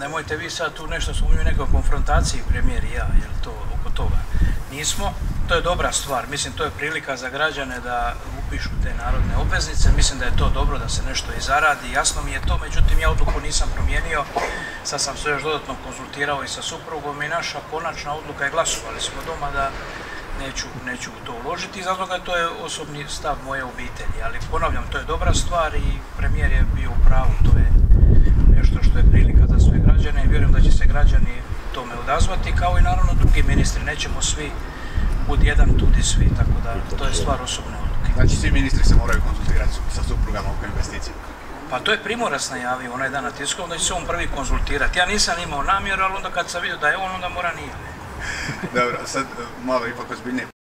Nemojte vi sad tu nešto sumnju u nekoj konfrontaciji, premijer i ja, jer to oko toga nismo. To je dobra stvar, mislim to je prilika za građane da upišu te narodne obveznice, mislim da je to dobro da se nešto i zaradi, jasno mi je to, međutim ja odluku nisam promijenio, sad sam se još dodatno konzultirao i sa suprugom i naša konačna odluka je glasovali smo doma da neću u to uložiti, zato ga to je osobni stav moje obitelji, ali ponavljam, to je dobra stvar i premijer je bio u pravu, to je nešto što je prilika za sve građane i vjerujem da će se građani tome odazvati, kao i naravno drugi ministri, nećemo svi budi jedan, tudi svi, tako da to je stvar osobne odluke. Znači svi ministri se moraju konzultirati sa suprugama oko investicije? Pa to je Primorac najavio onaj dan na tisku, onda će se on prvi konzultirati. Ja nisam imao namjeru, ali onda kad sam vidio da je on, onda mora nije. Dobro, sad malo ipak ozbiljnije.